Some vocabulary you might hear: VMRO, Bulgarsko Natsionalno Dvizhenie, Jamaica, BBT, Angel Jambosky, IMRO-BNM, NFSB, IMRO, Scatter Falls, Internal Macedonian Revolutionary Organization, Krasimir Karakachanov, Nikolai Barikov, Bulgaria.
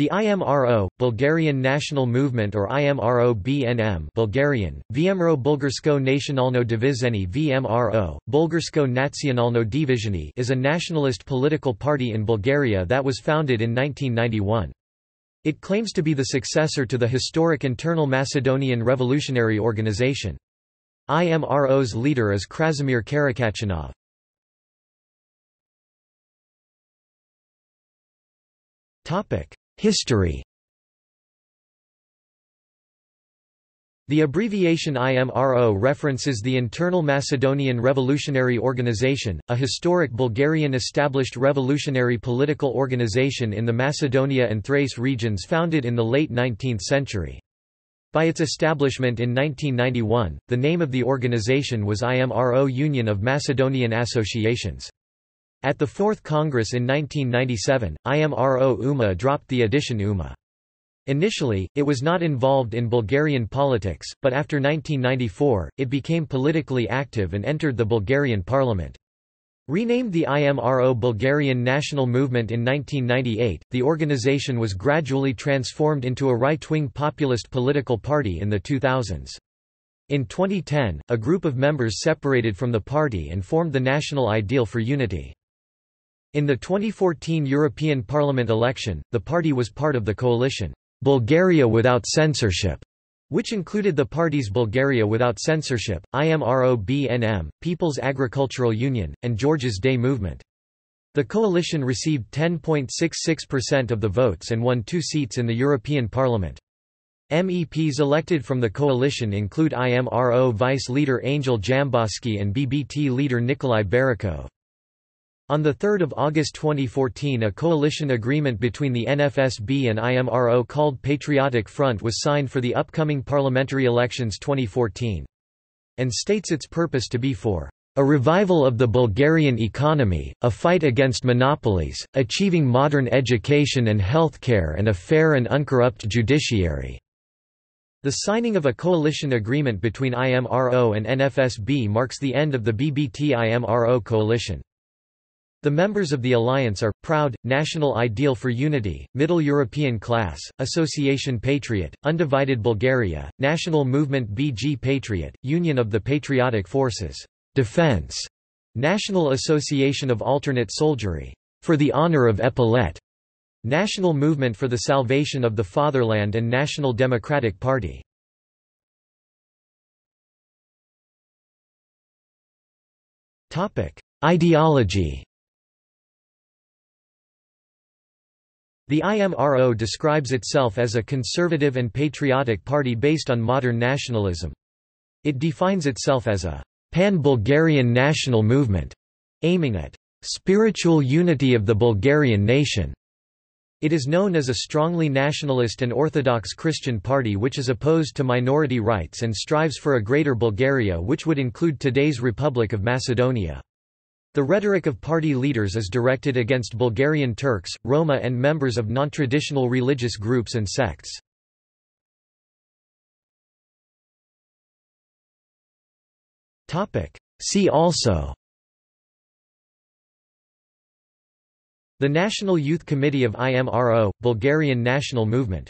The IMRO, Bulgarian National Movement or IMRO-BNM Bulgarian, VMRO Bulgarsko Nacionalno Divizheni VMRO, Bulgarsko Nacionalno Divizheni is a nationalist political party in Bulgaria that was founded in 1991. It claims to be the successor to the historic Internal Macedonian Revolutionary Organization. IMRO's leader is Krasimir Karakachanov. History. The abbreviation IMRO references the Internal Macedonian Revolutionary Organization, a historic Bulgarian established revolutionary political organization in the Macedonia and Thrace regions founded in the late 19th century. By its establishment in 1991, the name of the organization was IMRO Union of Macedonian Associations. At the Fourth Congress in 1997, IMRO UMA dropped the addition UMA. Initially, it was not involved in Bulgarian politics, but after 1994, it became politically active and entered the Bulgarian parliament. Renamed the IMRO Bulgarian National Movement in 1998, the organization was gradually transformed into a right-wing populist political party in the 2000s. In 2010, a group of members separated from the party and formed the National Ideal for Unity. In the 2014 European Parliament election, the party was part of the coalition Bulgaria Without Censorship, which included the parties Bulgaria Without Censorship, IMRO-BNM, People's Agricultural Union, and George's Day Movement. The coalition received 10.66% of the votes and won 2 seats in the European Parliament. MEPs elected from the coalition include IMRO Vice Leader Angel Jambosky and BBT leader Nikolai Barikov. On 3 August 2014, a coalition agreement between the NFSB and IMRO called Patriotic Front was signed for the upcoming parliamentary elections 2014, and states its purpose to be for a revival of the Bulgarian economy, a fight against monopolies, achieving modern education and healthcare and a fair and uncorrupt judiciary. The signing of a coalition agreement between IMRO and NFSB marks the end of the BBT-IMRO coalition. The members of the alliance are Proud, National Ideal for Unity, Middle European Class, Association Patriot, Undivided Bulgaria, National Movement BG Patriot, Union of the Patriotic Forces, Defense, National Association of Alternate Soldiery, For the Honor of Epaulette, National Movement for the Salvation of the Fatherland and National Democratic Party. Ideology. The IMRO describes itself as a conservative and patriotic party based on modern nationalism. It defines itself as a pan-Bulgarian national movement, aiming at spiritual unity of the Bulgarian nation. It is known as a strongly nationalist and Orthodox Christian party which is opposed to minority rights and strives for a greater Bulgaria which would include today's Republic of Macedonia. The rhetoric of party leaders is directed against Bulgarian Turks, Roma and members of non-traditional religious groups and sects. See also: The National Youth Committee of IMRO, Bulgarian National Movement.